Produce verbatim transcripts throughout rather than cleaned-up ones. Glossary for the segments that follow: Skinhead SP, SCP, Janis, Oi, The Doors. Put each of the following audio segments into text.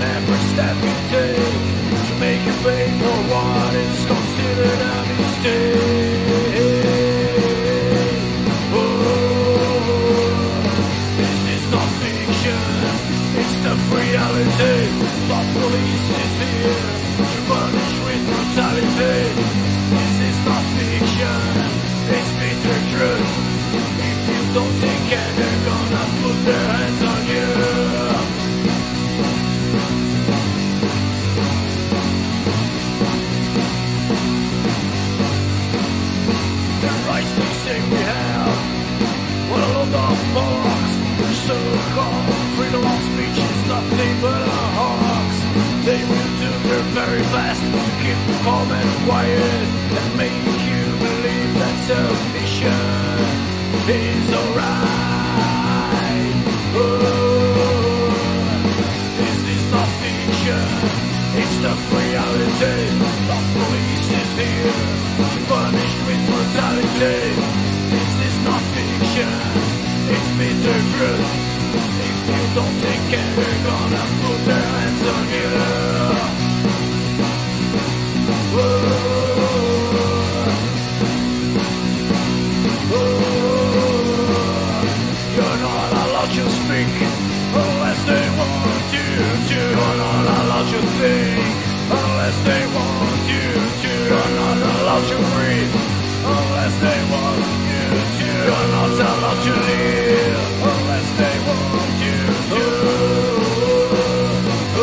and every step you take to make you pay for what is considered a mistake. Oh, this is not fiction, it's the reality. The police is here to punish with brutality. This is not fiction, it's bitter truth. If you don't take care, they're gonna put their hands on you. So-called freedom of speech is nothing but a hoax. They will do their very best to keep you calm and quiet and make you believe that submission is alright. Oh, this is not fiction, it's the reality. The police is here to punish with brutality. This is not fiction, it's bitter truth. If you don't take care, they're gonna put their hands on you. Oh, oh, you're not allowed to speak unless they want you to. You're not allowed to think unless they want you to. You're not allowed to breathe unless they want you to. You're not allowed to live unless they want you to. Oh, oh, oh, oh, oh, oh, oh.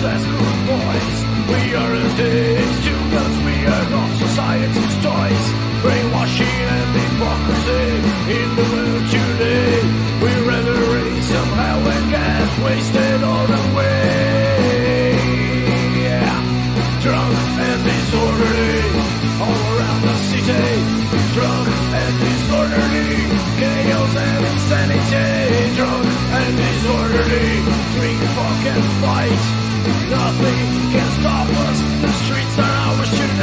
As good boys, we are addicted to guns, we are not society's toys. Brainwashing and hypocrisy in the world today. We'd rather raise somehow and get wasted all the way. Yeah. Drunk and disorderly, all around the city. Drunk and disorderly, chaos and insanity. Drunk and disorderly, drink, fuck and fight. Nothing can stop us, the streets are ours tonight.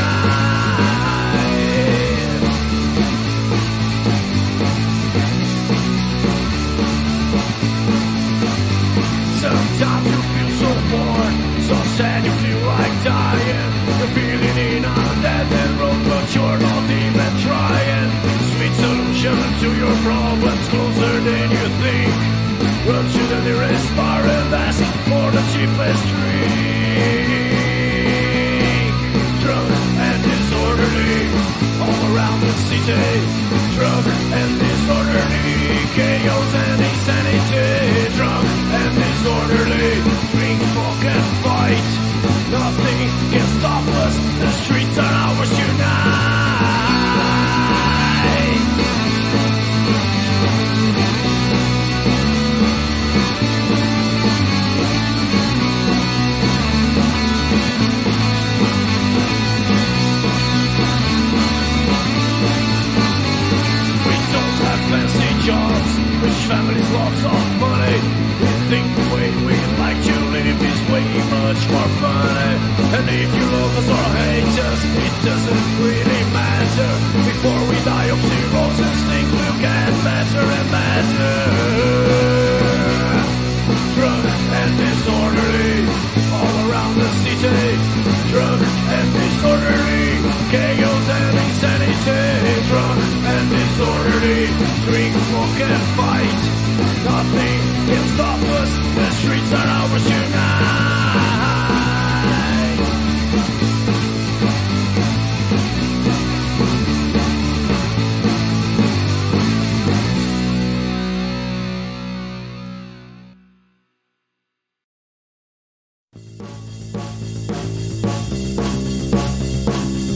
Sometimes you feel so bored, so sad you feel like dying. You're feeling in on dead and wrong, but you're not even trying. Sweet solution to your problems, closer than you think. Run to the nearest bar and ask for the cheapest drink. Drunk and disorderly, all around the city. Drunk and disorderly, chaos and insanity. Drunk and disorderly, drink, fuck and fight. Nothing can stop us, the streets are ours tonight.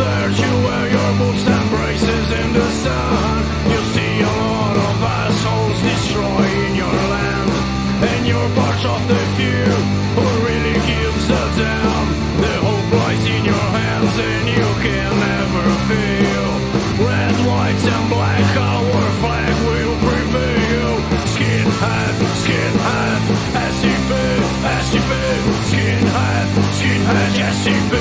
search, you wear your boots and braces in the sun. You see a lot of assholes destroying your land, and you're part of the few who really gives a damn. The hope lies in your hands and you can never feel. Red, white and black, our flag will prevail. Skinhead, skinhead, S C P, S C P. Skinhead, skinhead, S C P.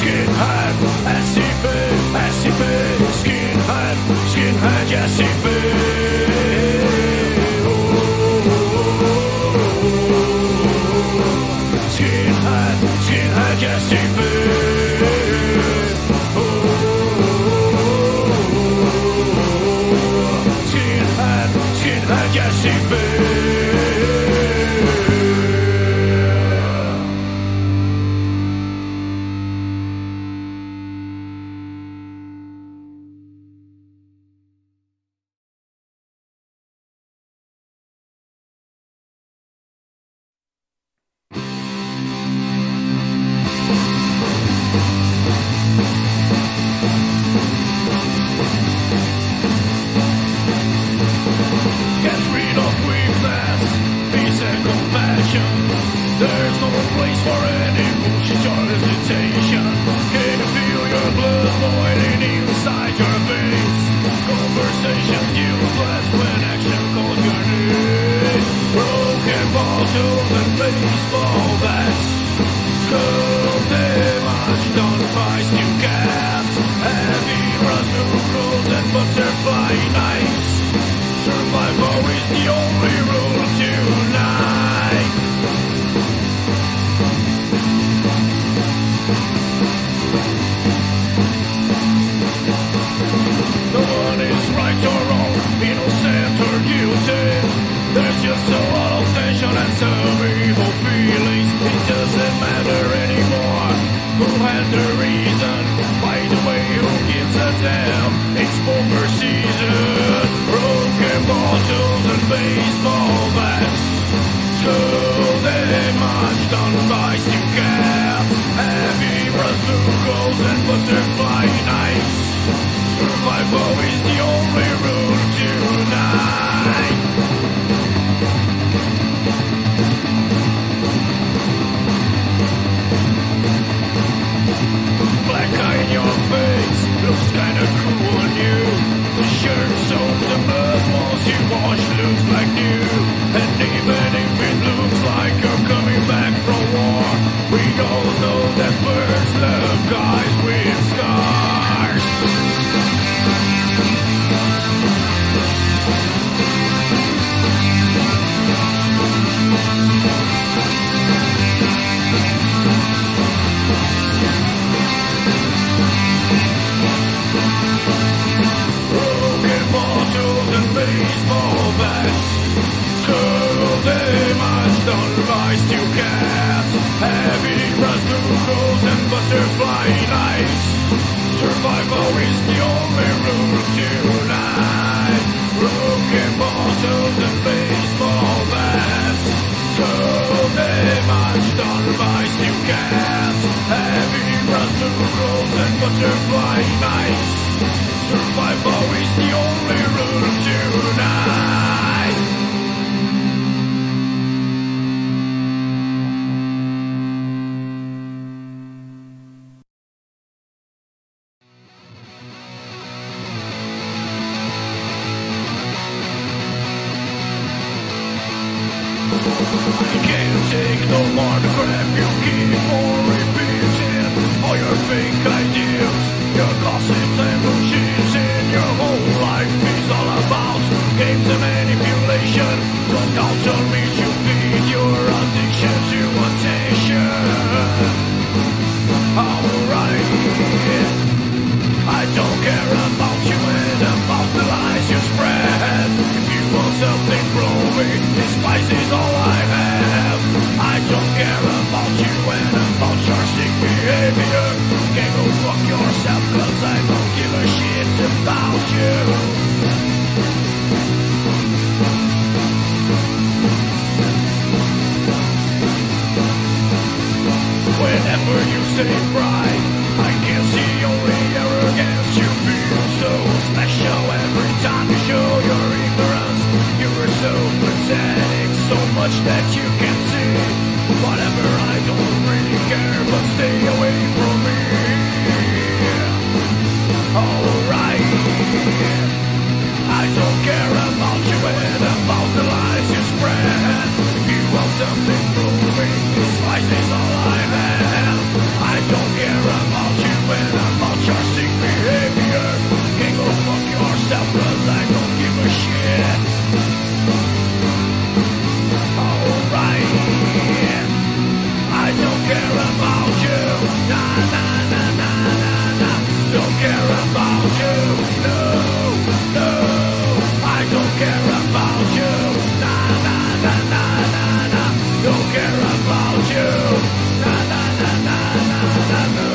Skinhead, S C P, S C P, skinhead, skinhead, S C P. Skinhead, skinhead, S C P. Skinhead, skinhead, S C P. Whenever you say pride. I can see only arrogance. You feel so special every time you show your ignorance. You are so pathetic, so much that you can see. Whatever, I don't really care, but stay away from me. Alright, I don't care about you and about the lies you spread. If you want something from me, this lies is all I have. I don't care about you and about your sick behavior. Can go fuck yourself, but I don't give a shit. Alright, I don't care about you. Na na na na na na. Don't care about you. No, no, I don't care about you. Na na na na na na. Don't care about you. Na na na na na na. No.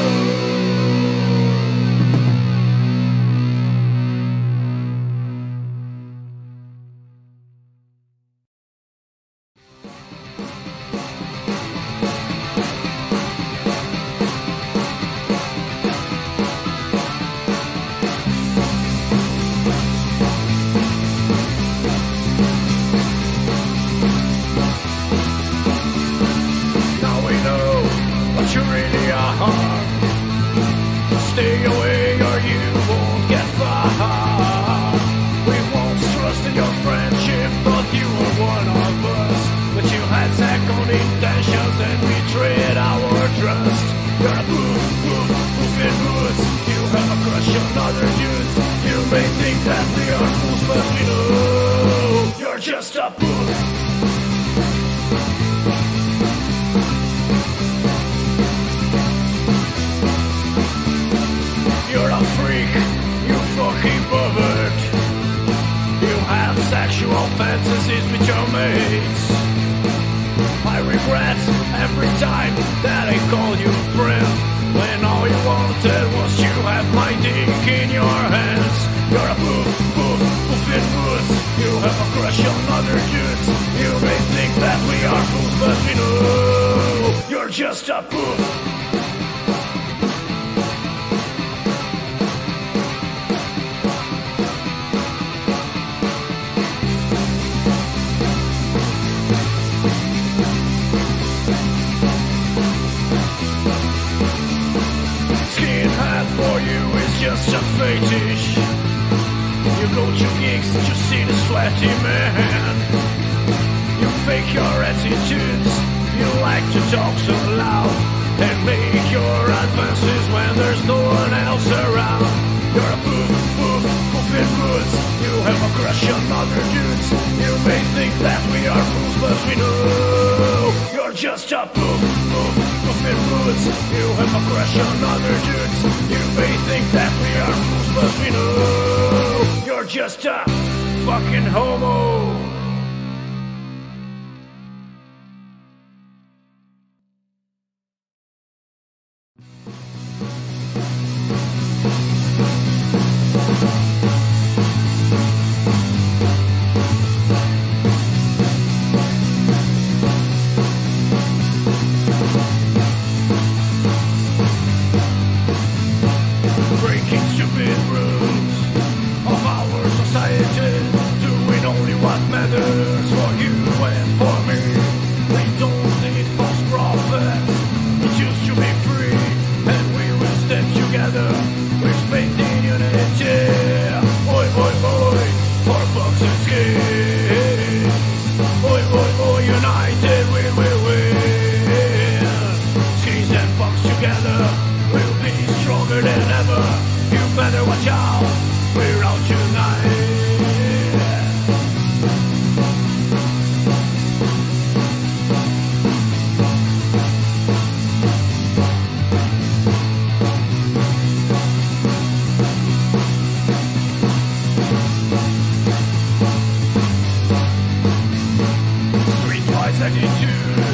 Attitude,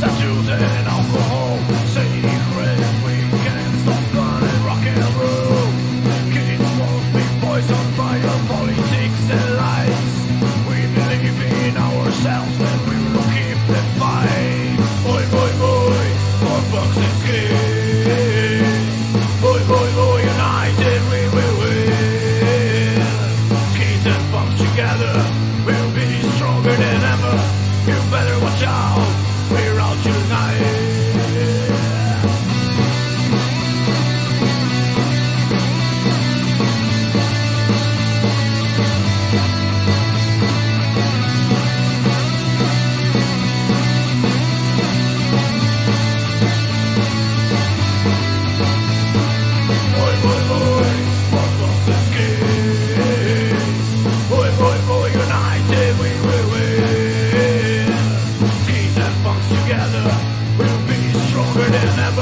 tattoos and alcohol, sacred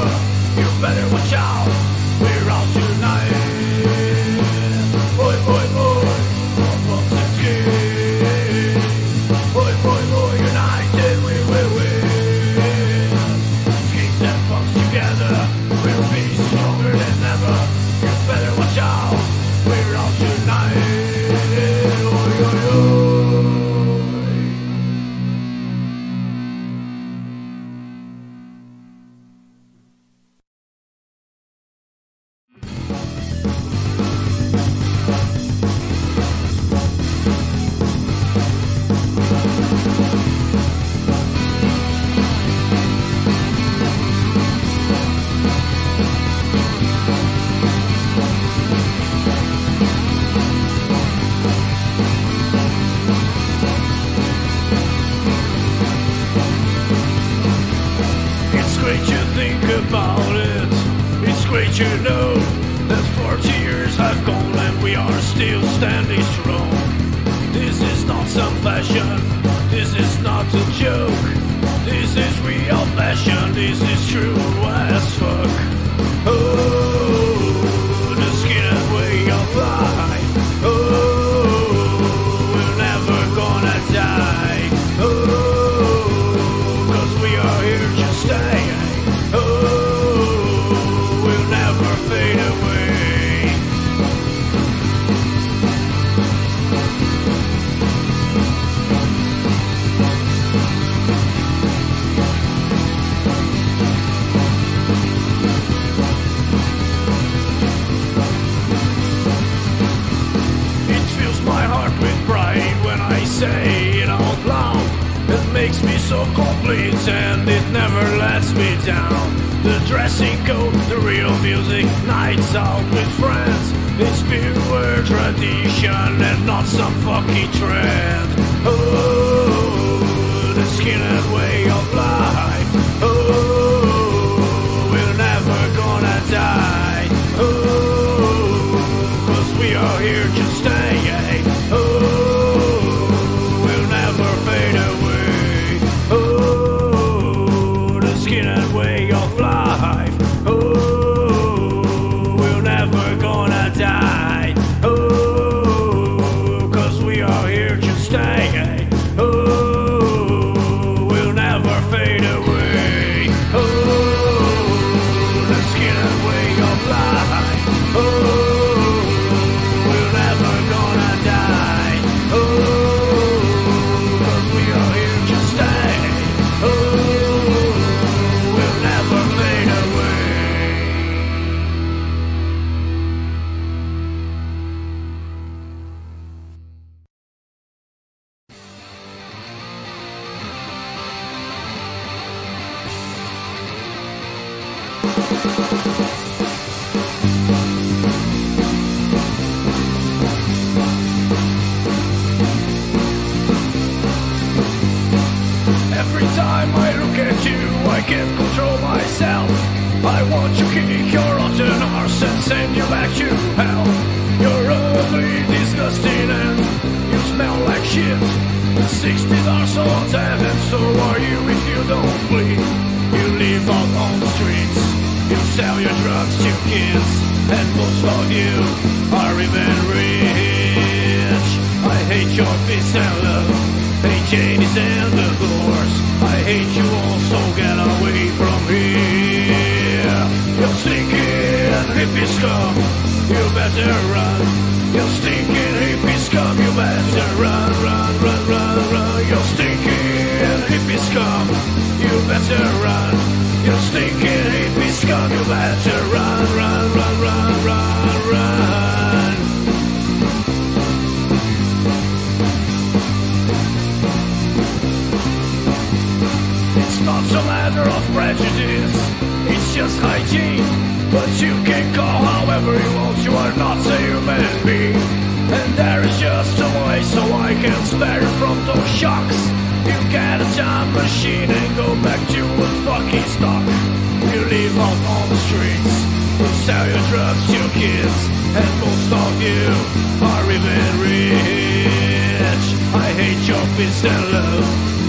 You better watch out, we're out tonight. Boy, boy, boy, from the team. Boy, boy, boy, united we will win. Skate and box together, we'll be stronger than ever. You better watch out, we're out tonight. Oi, oi, oi.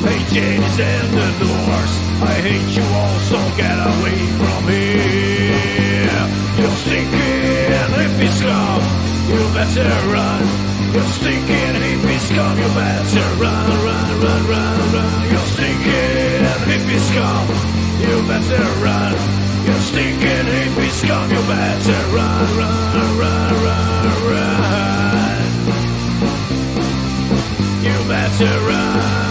Hey, Janis and the Doors, I hate you all, so get away from here. You're stinking hippie scum, you better run. You're stinking hippie scum, you better run, run, run, run, run. You're stinking hippie scum, you better run. You're stinking hippie scum, you better run, run, run, run, run. You better run.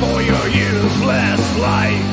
For your useless life.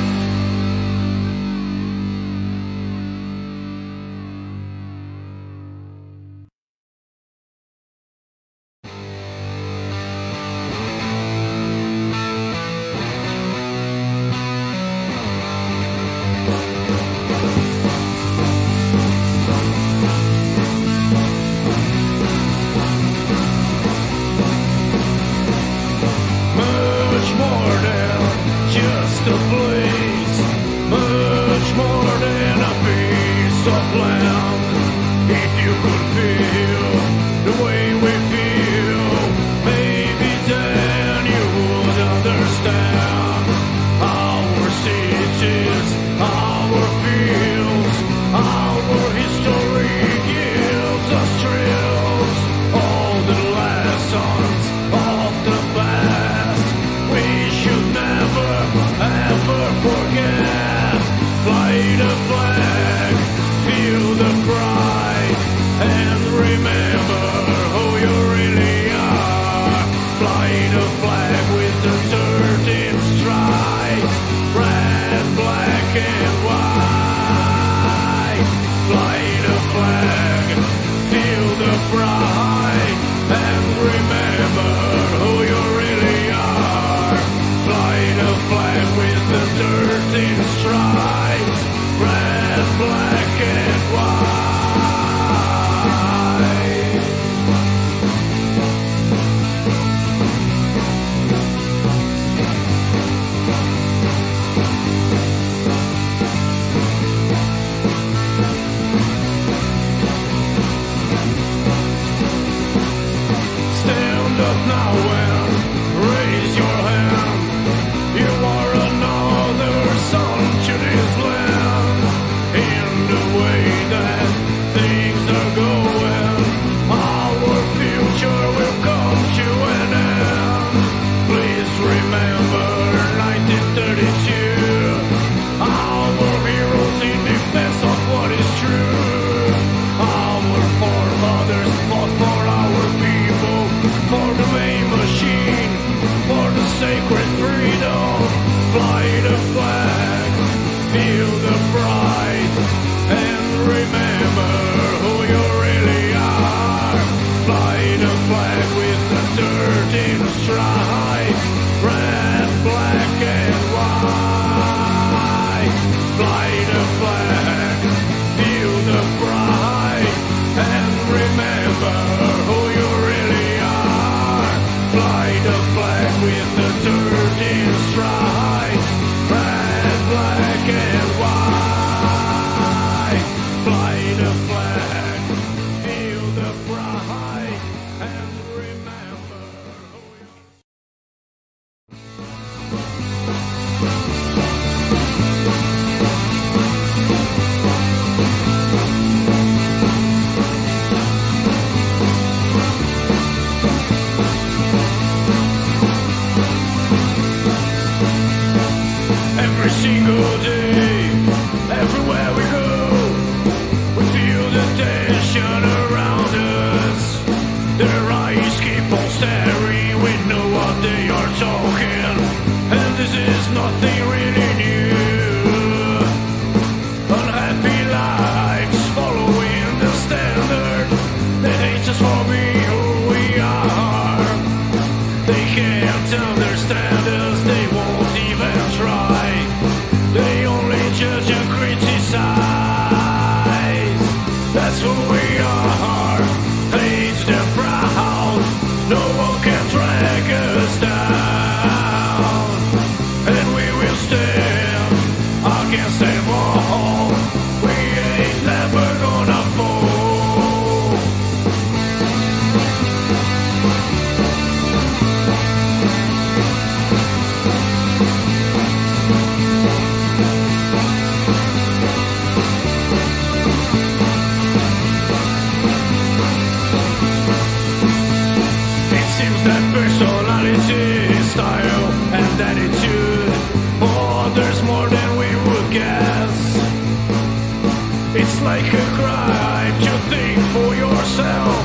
It's like a crime to think for yourself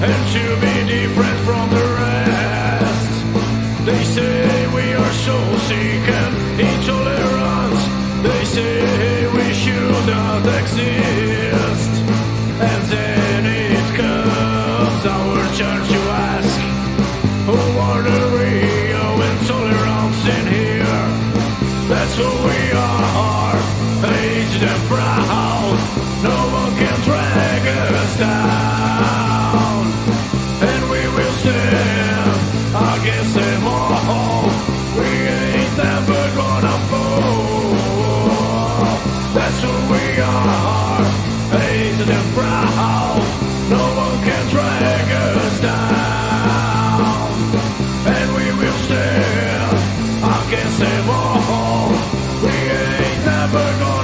and to be different from the rest. They say we are so sick and intolerant. They say we should not exist. And then it comes our turn to ask, who are the real intolerance in here? That's who we are, aged and proud. No one can drag us down, and we will stand against them all. We ain't never gonna fall. That's who we are, aged and proud. No one can drag us down, and we will stand against them all. We ain't never gonna fall.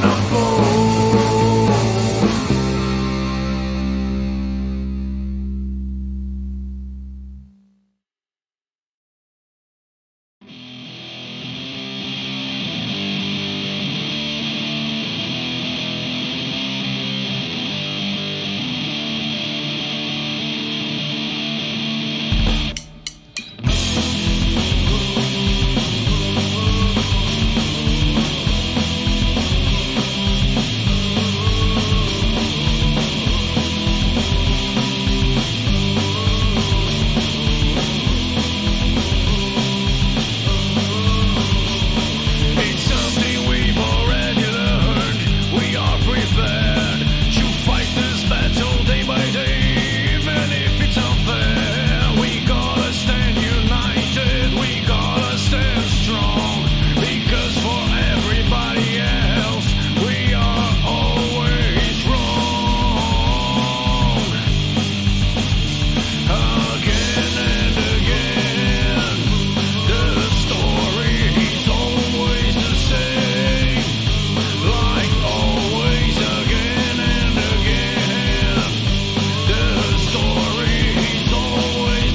It's something we've already learned. We are prepared to fight this battle day by day, even if it's unfair. We gotta stand united, we gotta stand strong, because for everybody else we are always wrong. Again and again, the story is always the same. Like always, again and again, the story is always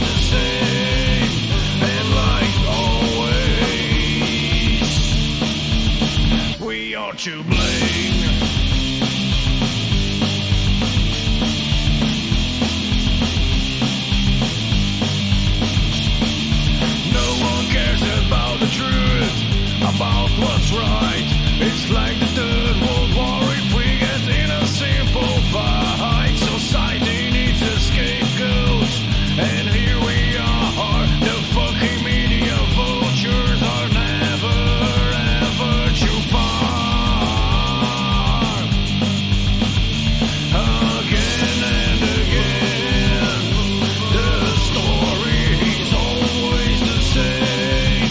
the same. And like always, we are to blame. No one cares about the truth, about what's right. It's like the Third World War if we get in a simple fight. Society needs a scapegoat, and here we are. The fucking media vultures are never, ever too far. Again and again, the story is always the same.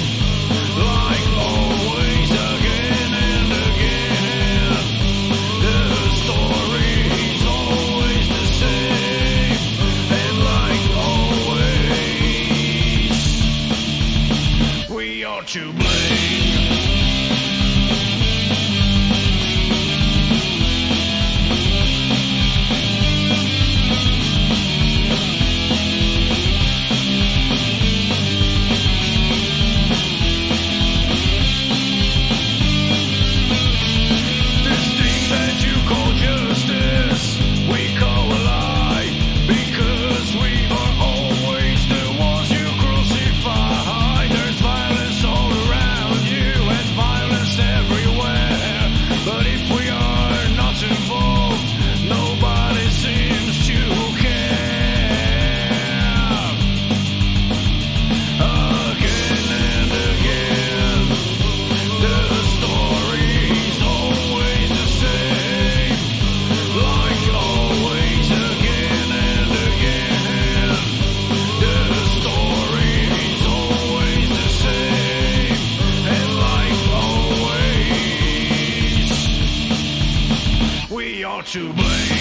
Like always, again and again, the story is always the same. And like always, we are to blame. This thing that you call justice, we call a lie, because we are always the ones you crucify. There's violence all around you and violence everywhere, but if we are not involved, nobody seems to care. Again and again, the story is always the same. Like always, again and again, the story is always the same. And like always, we are to blame.